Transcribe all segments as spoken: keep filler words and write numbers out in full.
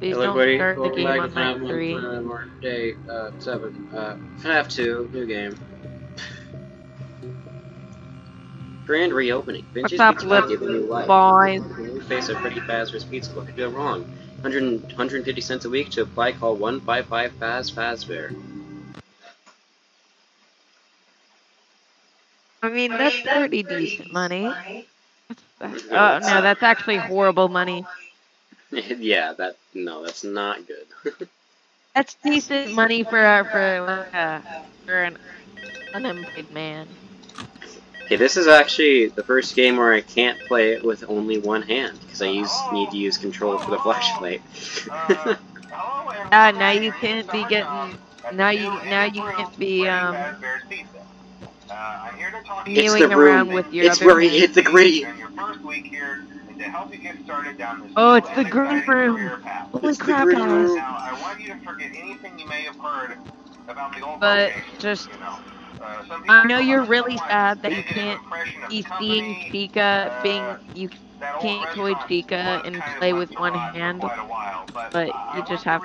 Please Hello, don't start the game like on night three. Day uh, seven. Uh, F NAF two, new game. Grand reopening. Vintage Pizza Hut gave a new life. Boys? New face of Freddy Fazbear's Pizza. What could go wrong? one hundred fifty cents a week to apply. Call one five five Faz Fazbear. I mean, that's pretty decent money. That's, oh no, that's actually horrible money. Yeah, that no, that's not good. That's decent money for uh, for uh, for an unemployed man. Okay, this is actually the first game where I can't play it with only one hand because I use need to use control for the flashlight. Ah, uh, now you can't be getting now you now you can't be um. It's the room. With your it's where he hit the gritty. Oh, it's the gritty room. Holy crap! But just, I know you're really sad that you can't be seeing Chica, being you can't toy Chica and play with one hand, but you just have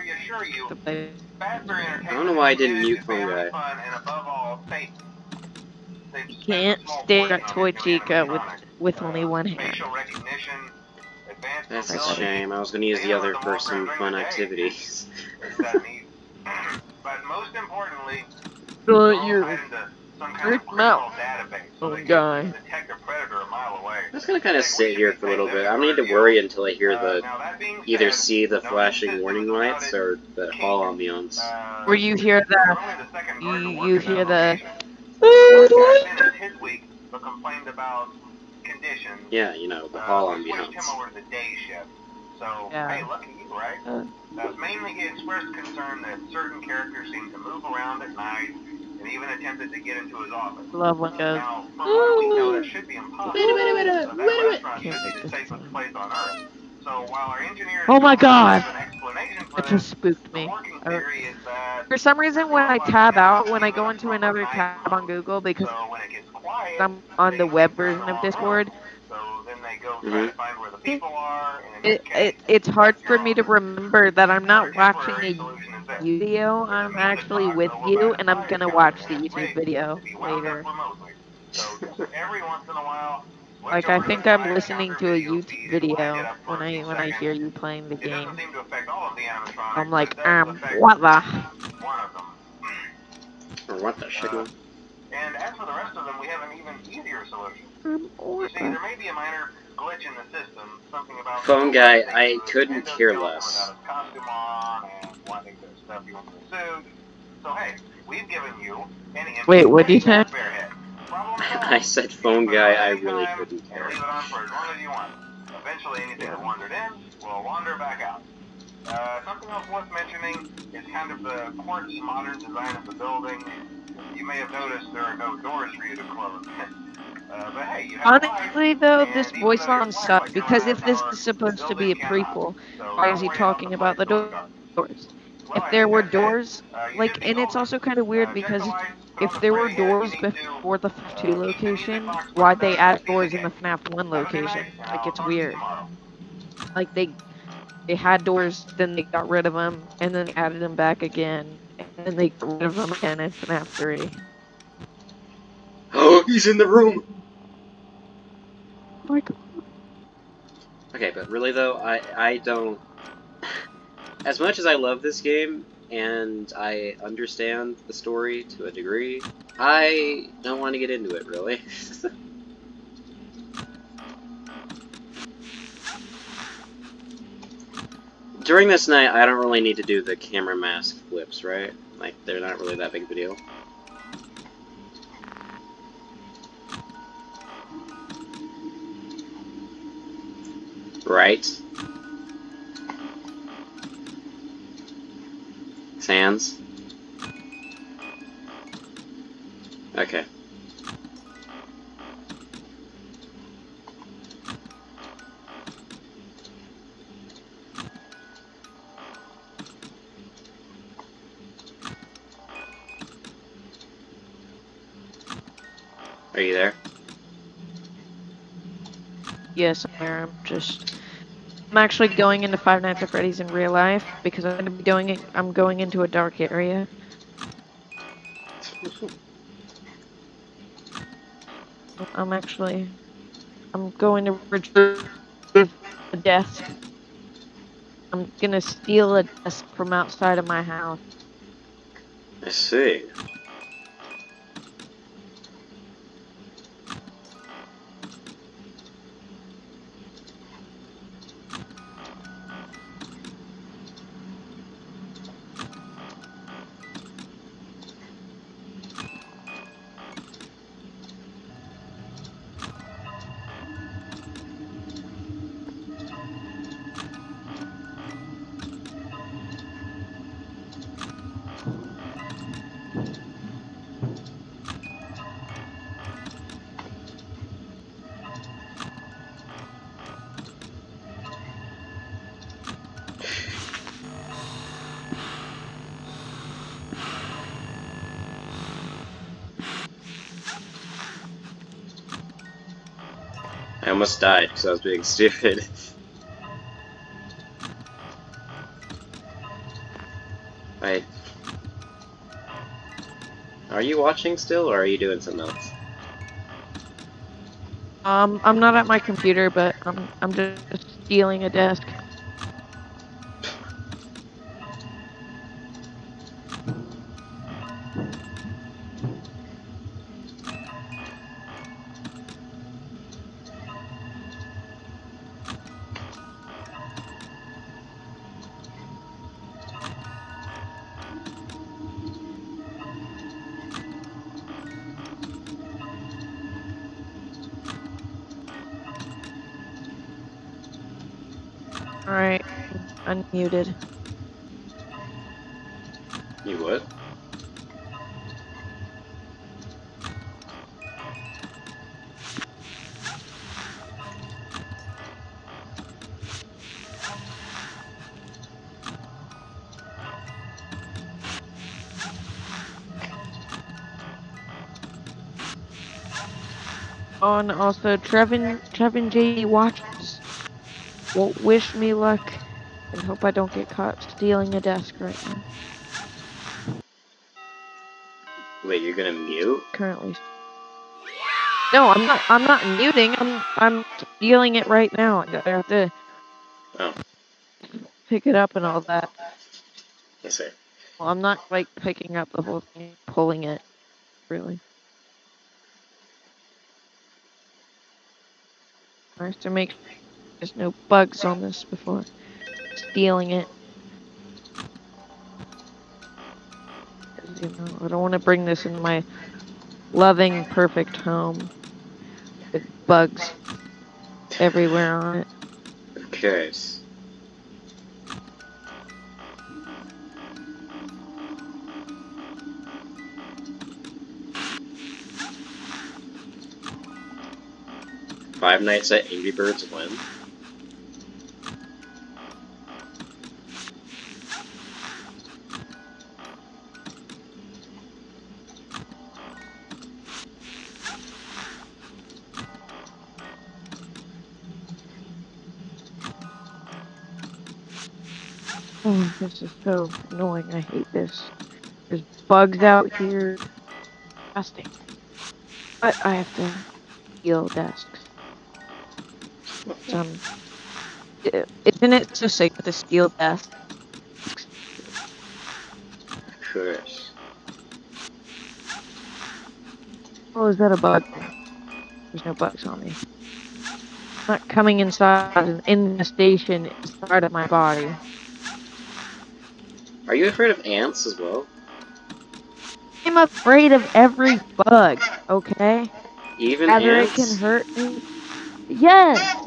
to play. I don't know why I didn't mute phone guy. You can't stare at Toy Chica with with only one hand. That's a shame. I was going to use the other for some fun activities. But most importantly, you're mouth. Oh guy. I'm just going to kind of sit here for a little bit. I don't need to worry until I hear the either see the flashing warning lights or the hall ambiance. Where you hear the you, you hear the. Yeah, you know, the hall uh, ambiance. So, yeah. Hey, lucky you, right? Uh, That's mainly he expressed concern that certain characters seem to move around at night and even attempted to get into his office. Love what goes. Now, from what we know, that should be impossible. Wait a minute, wait a minute, wait a minute. So, while our engineers oh my god! It just spooked me. For some reason, when I tab out, when I go into another tab on Google, because I'm on the web version of Discord, mm-hmm. it, it, it's hard for me to remember that I'm not watching a video, I'm actually with you, and I'm gonna watch the YouTube video later. Like, I think I'm listening to a YouTube video when I when I hear you playing the game. I'm like, um, what the? Or what the shit? And as for the rest of them, we have an even easier solution. You see, there may be a minor glitch in the system, something about phone guy, I couldn't care less. So hey, we've given you an wait, what did you say? I said phone guy, I really couldn't care. Leave it on for as long as you want. Eventually anything that wandered in will wander back out. Uh, something else worth mentioning is kind of the quirky modern design of the building. You may have noticed there are no doors for you to close. Uh, but hey, you have honestly though, this voice line sucks, because if this is supposed to be a prequel, why is he talking about the doors? If there were doors, like, and it's also kind of weird because if there were doors before the F NAF two location, why'd they add doors in the F NAF one location? Like, it's weird. Like, they they had doors, then they got rid of them, and then added them back again, and then they got rid of them again in F NAF three. Oh, he's in the room! Oh my god. Okay, but really though, I, I don't... As much as I love this game, and I understand the story to a degree, I don't want to get into it, really. During this night, I don't really need to do the camera mask flips, right? Like, they're not really that big of a deal. Right? Sands. Okay. Are you there? Yes, I'm there. I'm just I'm actually going into Five Nights at Freddy's in real life because I'm going to be doing it. I'm going into a dark area. I'm actually. I'm going to retrieve a desk. I'm gonna steal a desk from outside of my house. I see. I almost died because I was being stupid. Wait. Are you watching still, or are you doing something else? Um, I'm not at my computer, but I'm, I'm just stealing a desk. Alright, unmuted. You what? Oh, and also Trevin Trevin J B watches. Well, wish me luck, and hope I don't get caught stealing a desk right now. Wait, you're gonna mute? Currently. No, I'm not. I'm not muting. I'm. I'm stealing it right now. I have to oh. pick it up and all that. Yes, sir. Well, I'm not like picking up the whole thing, pulling it, really. I have to make. There's no bugs on this before stealing it. You know, I don't want to bring this into my loving, perfect home with bugs everywhere on it. Of course. Five Nights at Angry Birds win. Oh, this is so annoying. I hate this. There's bugs out here. Disgusting. But I have to steal desks. Um, isn't it so sick with the steel desk? Of course. Oh, is that a bug? There's no bugs on me. It's not coming inside an infestation inside of my body. Are you afraid of ants as well? I'm afraid of every bug, okay? Even ants? Whether it can hurt me? Yes!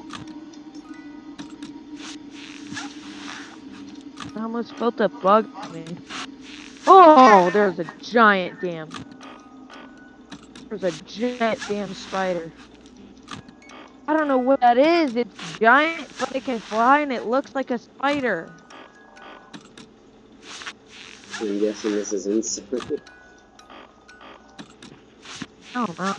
I almost felt a bug on me. Oh, there's a giant damn. There's a giant damn spider. I don't know what that is. It's giant, but it can fly and it looks like a spider. I'm guessing this is insect. Oh, wow.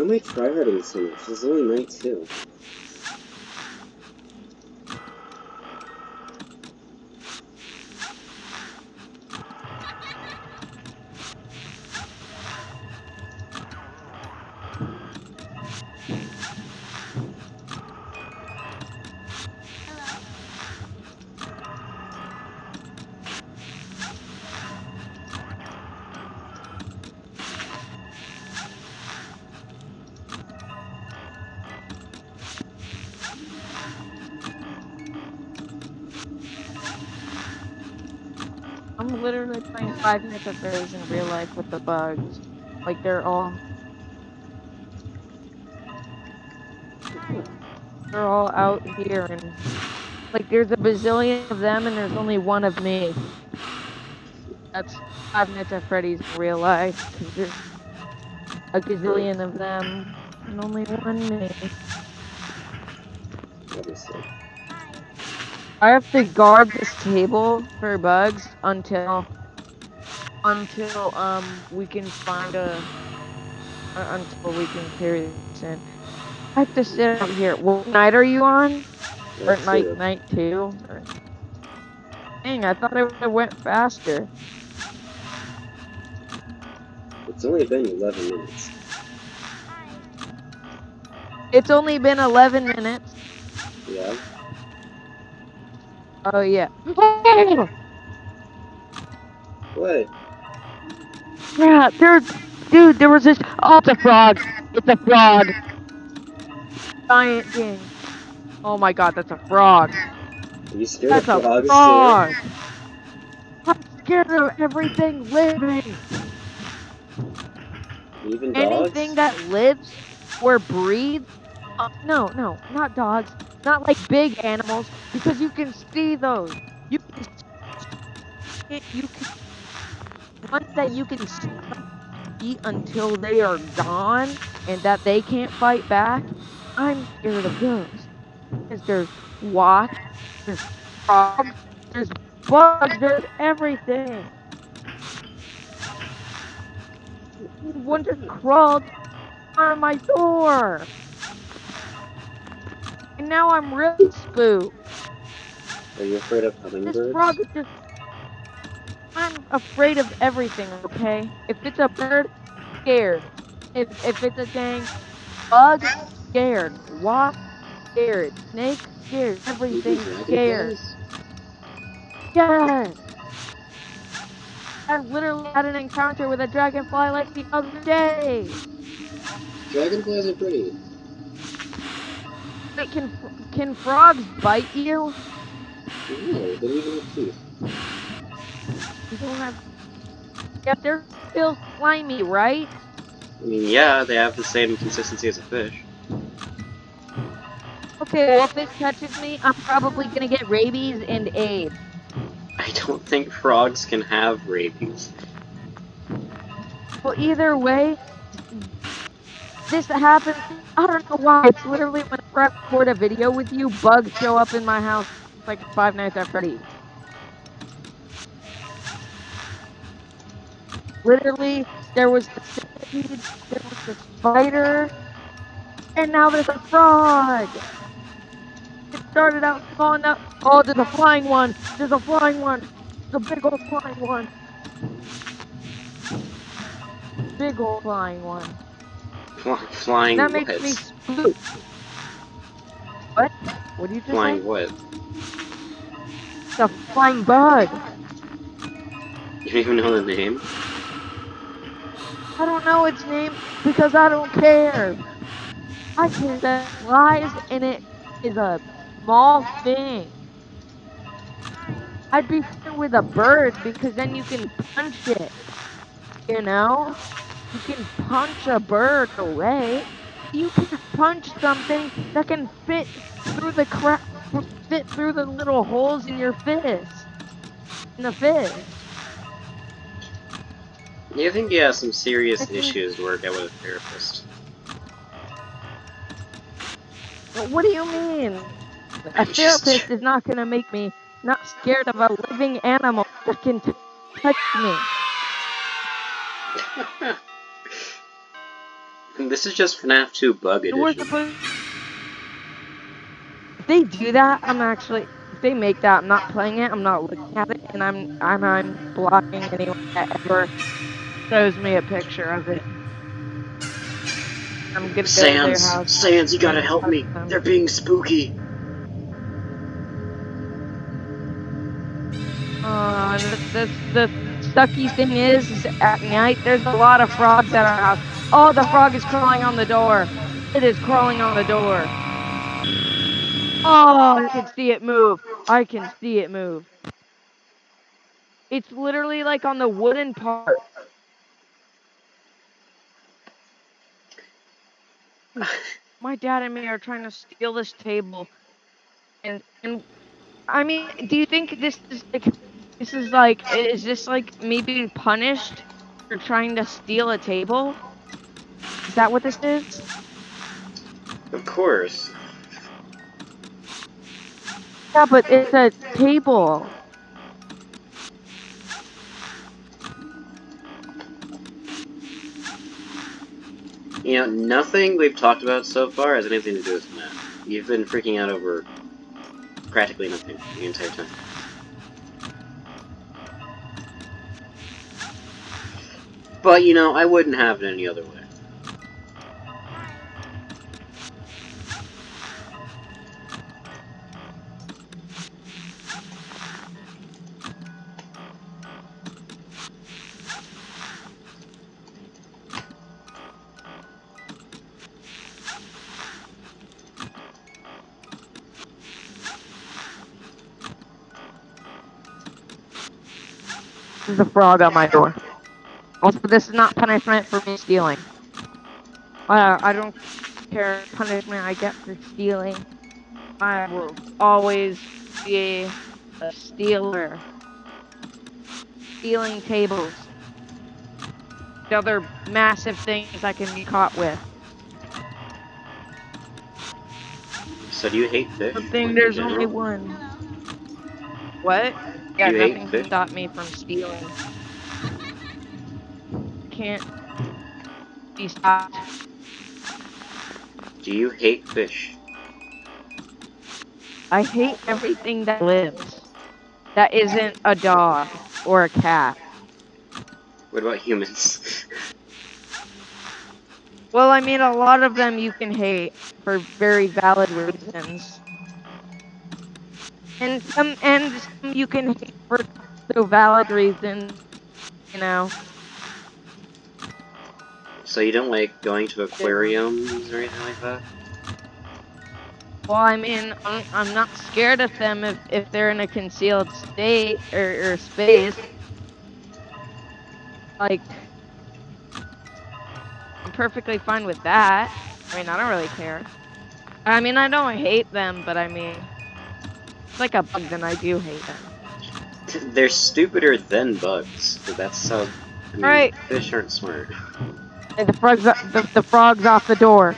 Why am I tryharding so much? This is only night two. I'm literally playing Five Nights at Freddy's in real life with the bugs. Like, they're all... They're all out here, and... Like, there's a bazillion of them, and there's only one of me. That's Five Nights at Freddy's in real life, because there's a gazillion of them, and only one me. Obviously. I have to guard this table for bugs until until um we can find a uh, until we can carry this in. I have to sit out here. What night are you on? Or night night two? Or... Dang, I thought it would have went faster. It's only been eleven minutes. It's only been eleven minutes. Yeah. Oh yeah. What? Yeah, there, dude. There was this. Oh, it's a frog. It's a frog. Giant thing. Oh my God, that's a frog. Are you scared that's of frogs? A frog. Too? I'm scared of everything living. Even dogs? Anything that lives or breathes. Uh, no, no, not dogs. Not like big animals, because you can see those. You can see, you can, ones that you can see eat until they are gone and that they can't fight back. I'm scared of those. Because there's wasps, there's frogs, there's bugs, there's everything. One just crawled out of my door. And now I'm really spooked. Are you afraid of hummingbirds? This frog is just... I'm afraid of everything, okay? If it's a bird, I'm scared. If, if it's a dang bug, I'm scared. Wasp, scared. Snake, scared. Everything, scared. Yes! I literally had an encounter with a dragonfly like the other day! Dragonflies are pretty. Wait, can, can frogs bite you? No, they don't have teeth. You don't have... Yeah, they're still slimy, right? I mean, yeah, they have the same consistency as a fish. Okay, well, if it touches me, I'm probably gonna get rabies and AIDS. I don't think frogs can have rabies. Well, either way, this happens... I don't know why, it's literally when I record a video with you, bugs show up in my house. It's like Five Nights at Freddy's. Literally, there was the centipede, there was the spider, and now there's a frog! It started out falling out. Oh, there's a flying one! There's a flying one! There's a big old flying one! Big old flying one. Flying that makes what? Me spooked. What? What do you just flying say? What? It's a flying bug. You don't even know the name? I don't know its name because I don't care. I care that it flies and it is a small thing. I'd be fine with a bird because then you can punch it. You know? You can punch a bird away. You can punch something that can fit through the crack, fit through the little holes in your fist. In the fist. You think you have some serious issues to work out with a therapist? What do you mean? A therapist is not gonna make me not scared of a living animal that can t touch me. This is just FNAF two bug edition. If they do that, I'm actually... If they make that, I'm not playing it, I'm not looking at it, and I'm I'm, I'm blocking anyone that ever shows me a picture of it. I'm gonna Sans, go to house. Sans, you gotta help me. Them. They're being spooky. Uh, the, the, the sucky thing is, is, at night, there's a lot of frogs at our house. Oh, the frog is crawling on the door. It is crawling on the door. Oh, I can see it move. I can see it move. It's literally like on the wooden part. My dad and me are trying to steal this table. And, and I mean, do you think this is like, this is like, is this like me being punished for trying to steal a table? Is that what this is? Of course. Yeah, but it's a table. You know, nothing we've talked about so far has anything to do with that. You've been freaking out over practically nothing the entire time. But, you know, I wouldn't have it any other way. A frog on my door. Also, this is not punishment for me stealing. Uh, I don't care punishment I get for stealing. I will always be a stealer. Stealing tables. The other massive things I can be caught with. So do you hate fish? I think there's only one. What? Yeah, nothing can stop me from stealing. Can't be stopped. Do you hate fish? I hate everything that lives. That isn't a dog or a cat. What about humans? Well, I mean, a lot of them you can hate for very valid reasons. And some, and some you can hate for so valid reasons, you know. So you don't like going to aquariums or anything like that? Well, I mean, I'm, I'm not scared of them if, if they're in a concealed state or, or space. Like, I'm perfectly fine with that. I mean, I don't really care. I mean, I don't hate them, but I mean... like a bug, then I do hate them. They're stupider than bugs. That's how I mean, right. Fish aren't smart. And the frogs, the, the frogs off the door.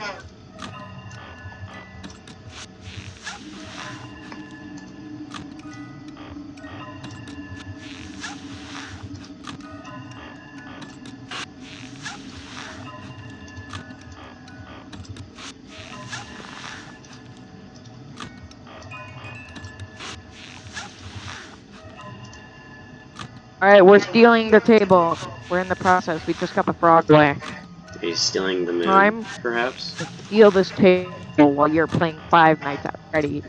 Alright, we're stealing the table. We're in the process. We just got the frog away. Are you stealing the moon, I'm perhaps? To steal this table while you're playing Five Nights at Freddy's.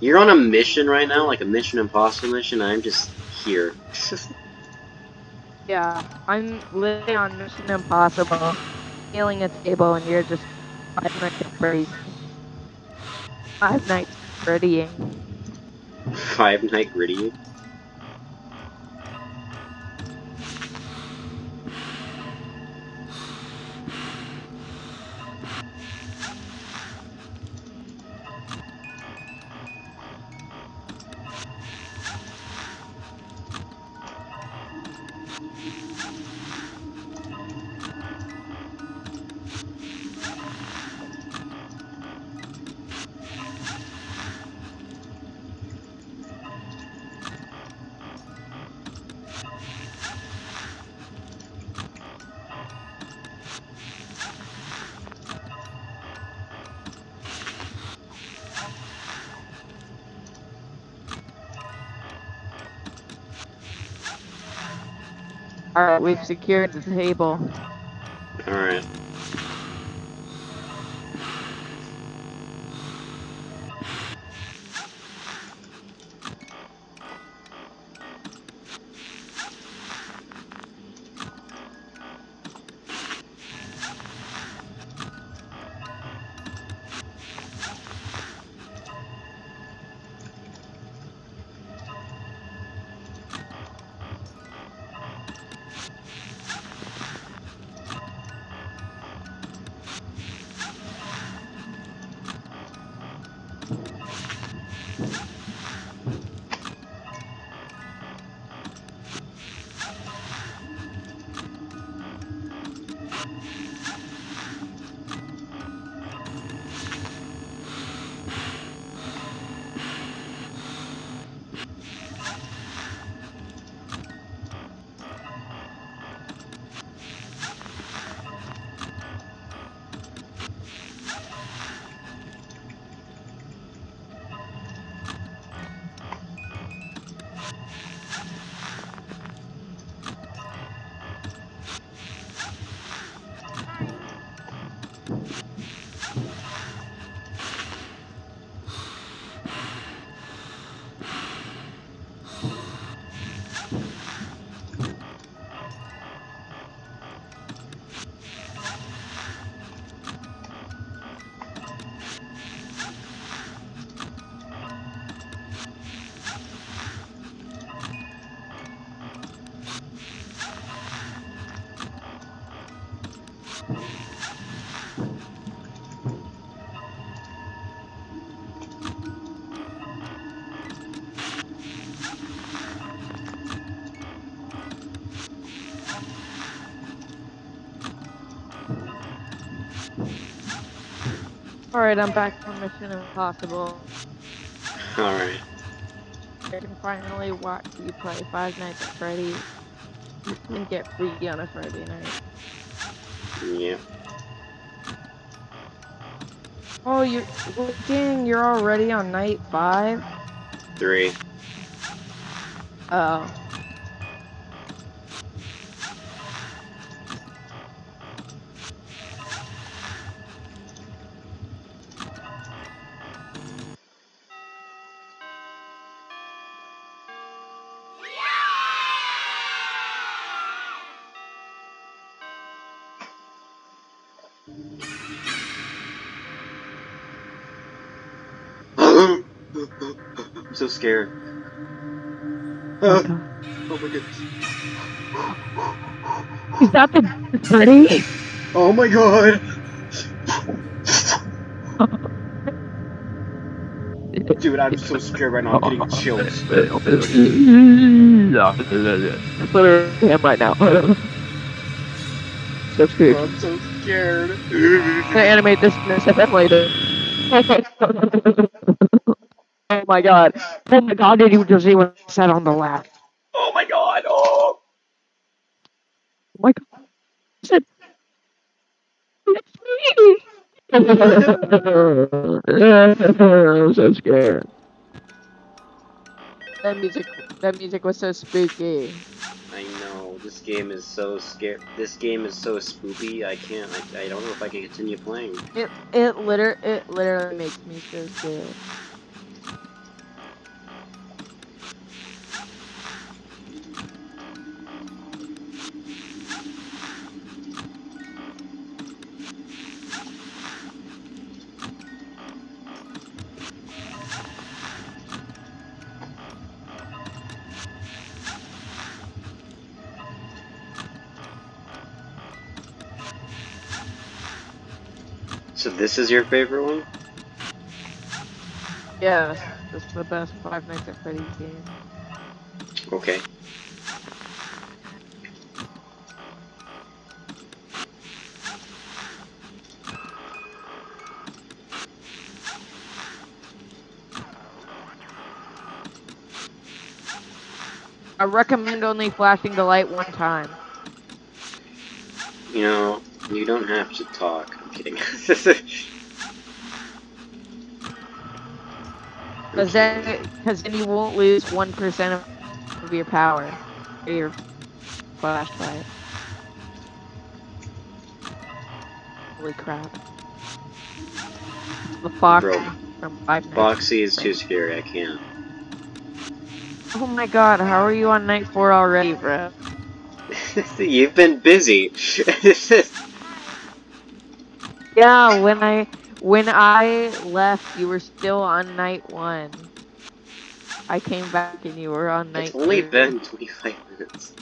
You're on a mission right now, like a Mission Impossible mission. I'm just here. Yeah, I'm literally on Mission Impossible, stealing a table, and you're just Five Nights at Freddy's. Five Nights at Freddy's. Five Night Gritty. Alright, we've secured the table. Alright. Alright, I'm back from Mission Impossible. Alright. I can finally watch you play Five Nights at Freddy's and get freaky on a Friday night. Yeah. Oh, you're... Well, dang, you're already on night five? Three. Oh. I'm so scared. Uh, oh my goodness. Is that the Freddy? Oh my god. Dude, I'm so scared right now. I'm getting chills. That's what I am right now. So scared. I'm so scared. I'm gonna animate this in S F M later. Oh my god. Oh my god, did you just see what I said on the left? Oh my god. Oh, oh my god. Shit. I'm so scared. That music, that music was so spooky. I know. This game is so scary. This game is so spooky. I can't. I, I don't know if I can continue playing. It, it, liter it literally makes me so scared. So this is your favorite one? Yeah, this is the best Five Nights at Freddy's game. Okay. I recommend only flashing the light one time. You know, you don't have to talk. Because then, then you won't lose one percent of your power. Your flashlight. Holy crap. The fox Bro. from Five Nights. Foxy is too scary, I can't. Oh my god, how are you on night four already, bro? You've been busy. Yeah, when I when I left, you were still on night one. I came back and you were on night two. It's only been twenty-five minutes.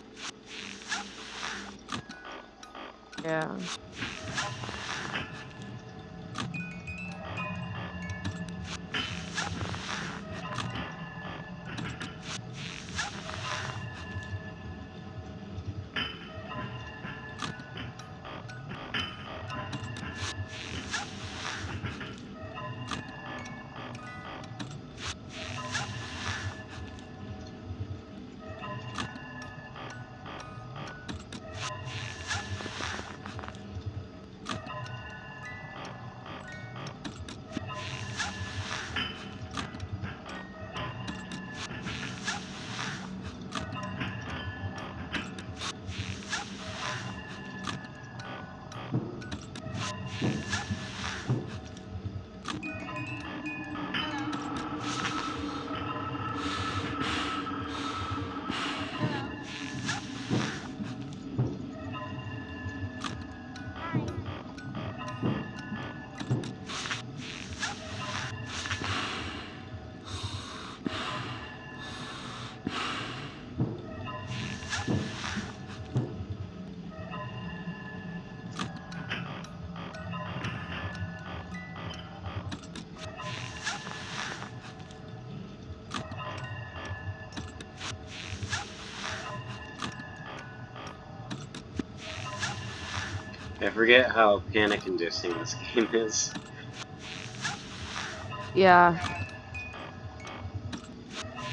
Yeah. I forget how panic-inducing this game is. Yeah.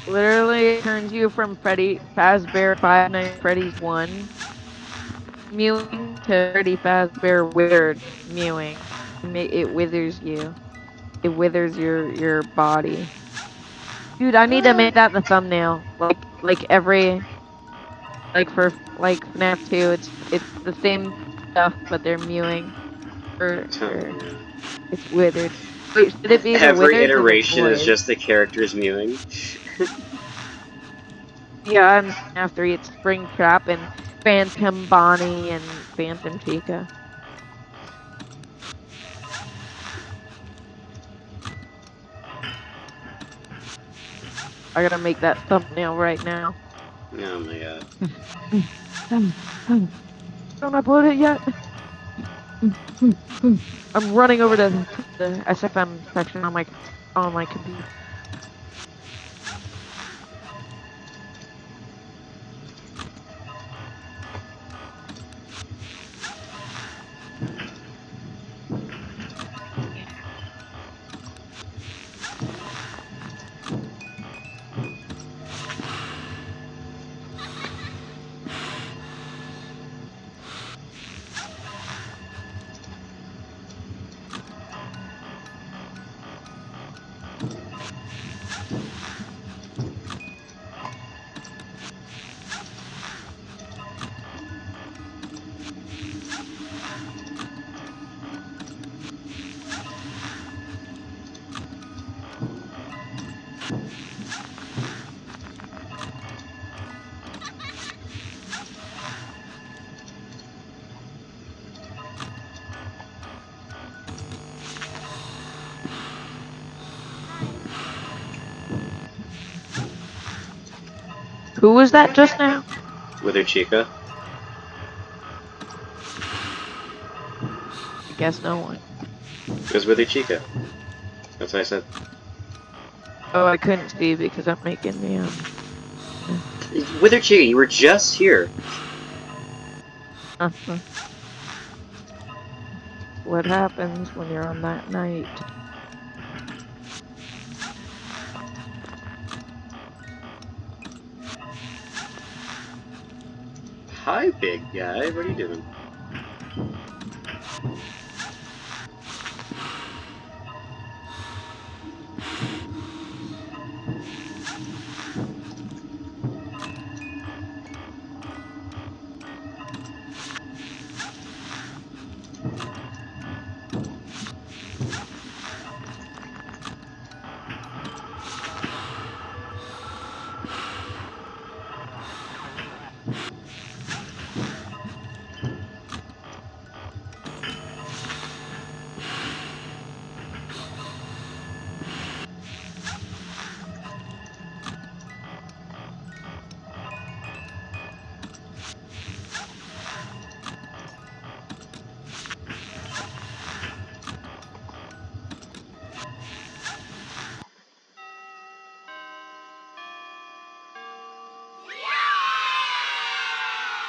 Literally, it turns you from Freddy Fazbear Five Nights at Freddy's one mewing to Freddy Fazbear Withered mewing. It withers you. It withers your your body. Dude, I need to make that the thumbnail. Like like every like for like FNAF two, it's it's the same stuff, but they're mewing. Or, or it's withered. Wait, should it be every iteration is just the characters mewing? Yeah, and after it's Spring Trap and Phantom Bonnie and Phantom Chica. I gotta make that thumbnail right now. Oh my god. Don't upload it yet. I'm running over to the S F M section on my on my computer. Who was that just now? Wither Chica. I guess no one. It was Wither Chica. That's what I said. Oh, I couldn't see because I'm making the, um... Wither Chica, you were just here. Uh-huh. What happens when you're on that night? Hi, big guy. What are you doing?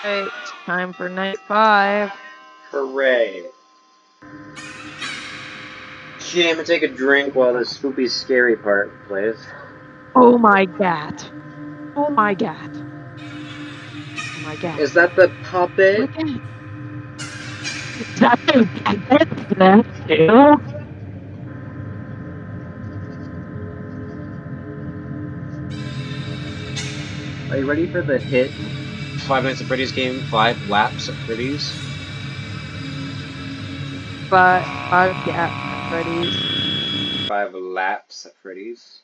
Alright, time for night five. Hooray. Shit, I'm gonna take a drink while this spoopy scary part plays. Oh my god. Oh my god. Oh my god. Is that the puppet? Okay. Is that the puppet? That's you. Are you ready for the hit? Five Nights at Freddy's game, five laps at Freddy's. Five, five yeah, at Freddy's. Five laps at Freddy's.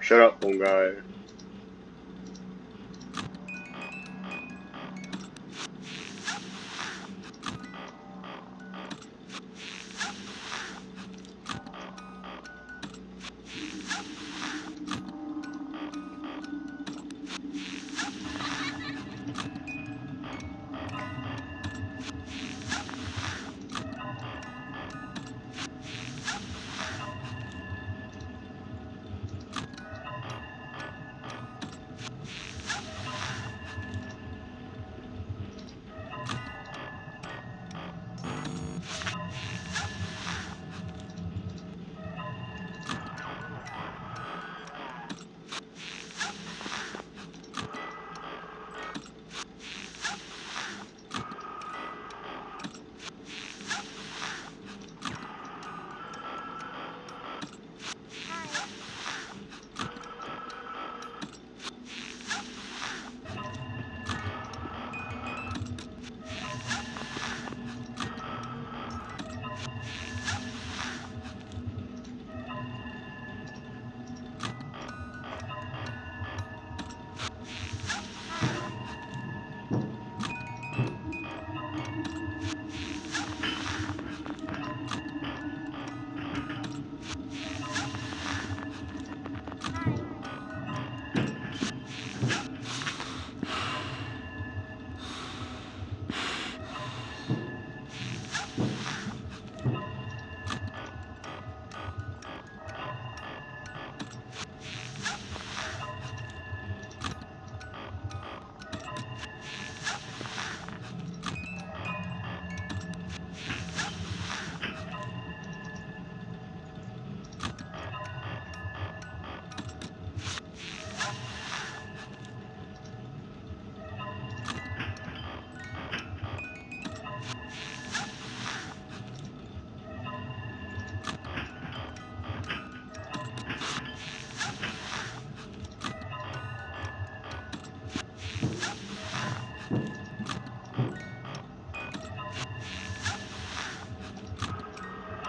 Shut up, one guy.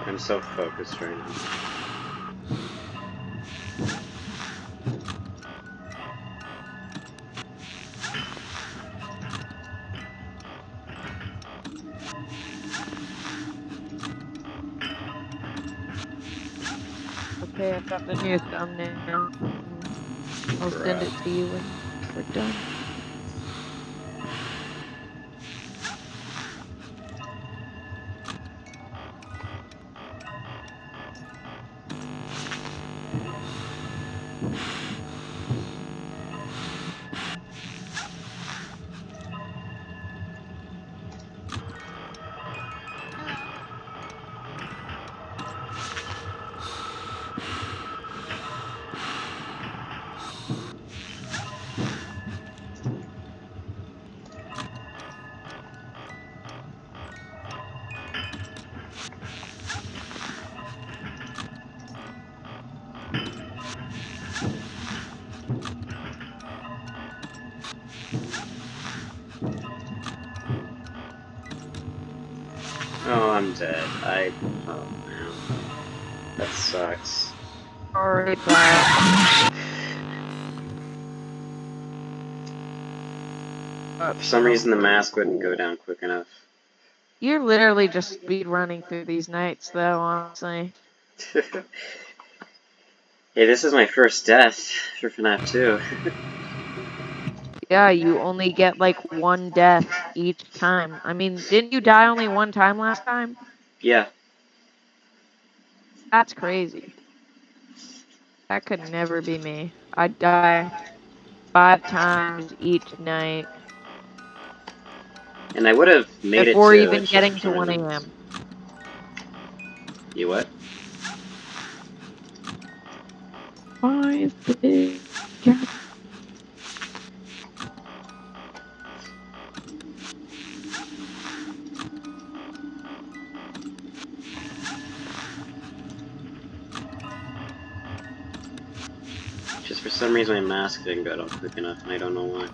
I'm so focused right now. Okay, I've got the new thumbnail. I'll send it to you when we're done. Oh, I'm dead. I. Oh, man. That sucks. Alright, bye. Uh, for some reason, the mask wouldn't go down quick enough. You're literally just speed running through these nights, though, honestly. Hey, this is my first death for FNAF two. Yeah, you only get like one death each time. I mean, didn't you die only one time last time? Yeah. That's crazy. That could never be me. I'd die five times each night. And I would have made before it to before even getting to one A M. You what? Why is this? Yeah. Just for some reason, my mask didn't go down quick enough, and I don't know why.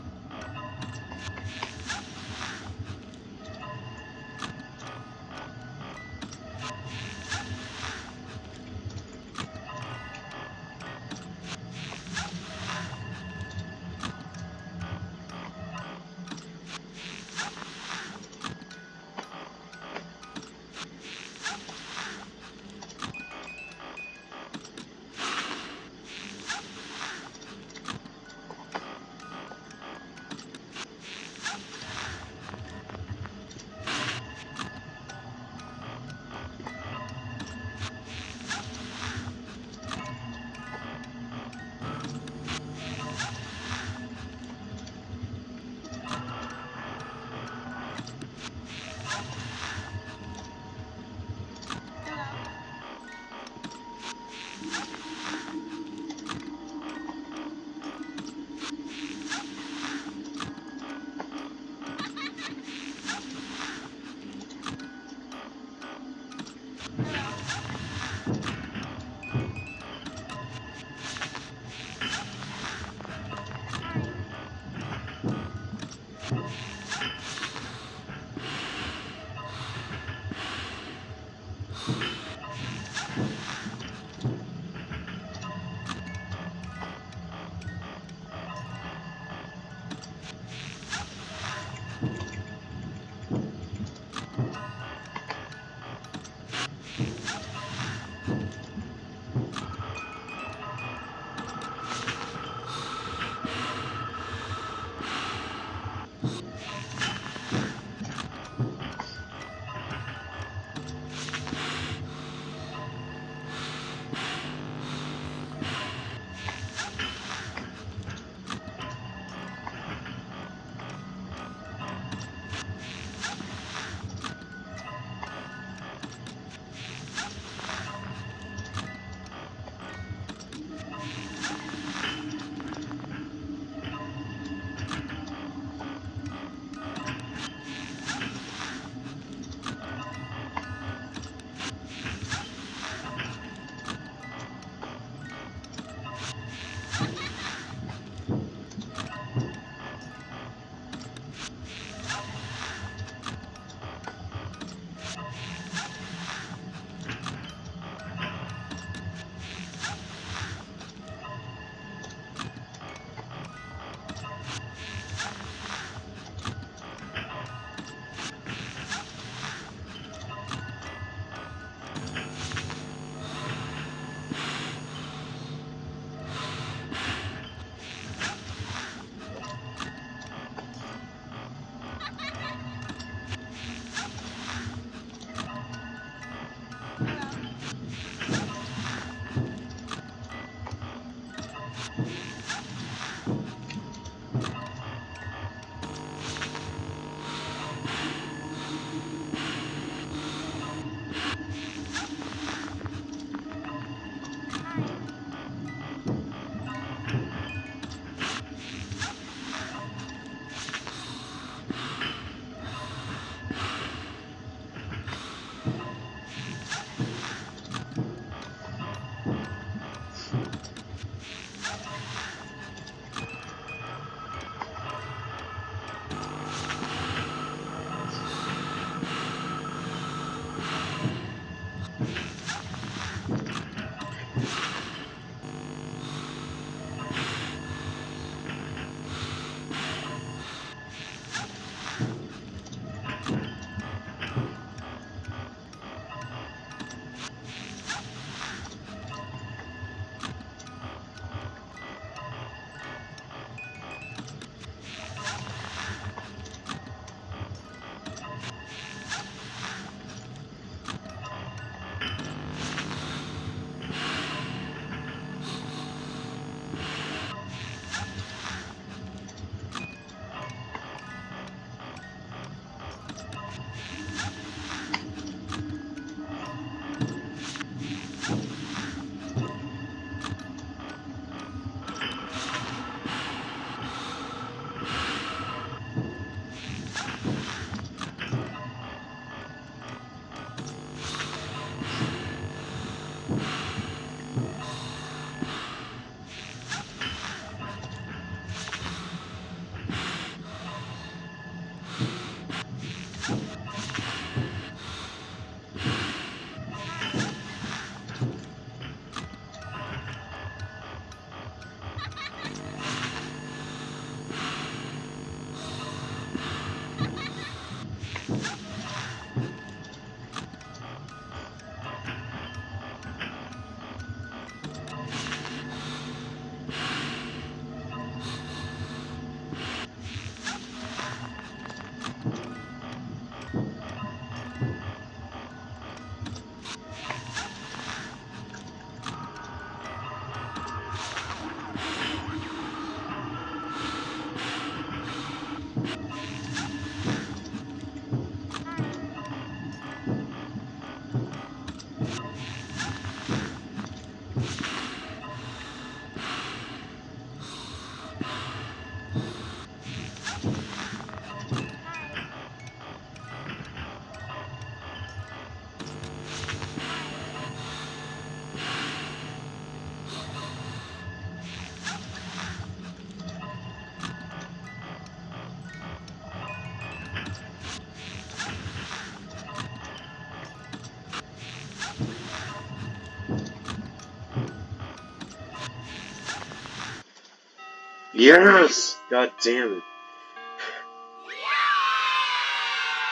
Yes! God damn it.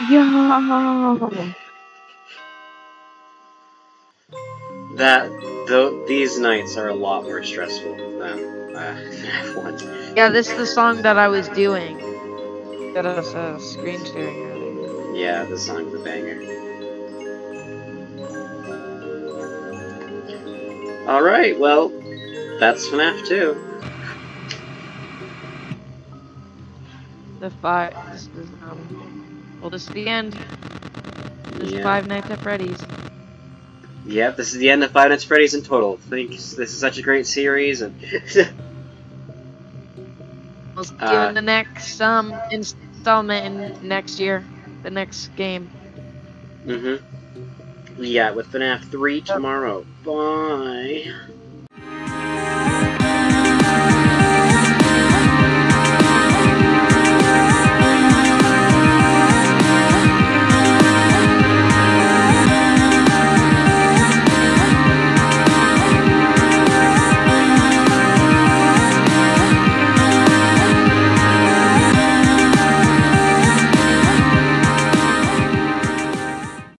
Yo! That, though, these nights are a lot more stressful than F N A F one. Yeah, this is the song that I was doing. That I was uh, screen sharing earlier. Yeah, the song's a banger. Alright, well, that's F N A F two. The five. This is, um, well, this is the end. This yeah. is Five Nights at Freddy's. Yeah, this is the end of Five Nights at Freddy's in total. Thanks. This is such a great series, and we'll see uh, you in the next um installment in next year, the next game. Mhm. Yeah, with F N A F three tomorrow. Bye.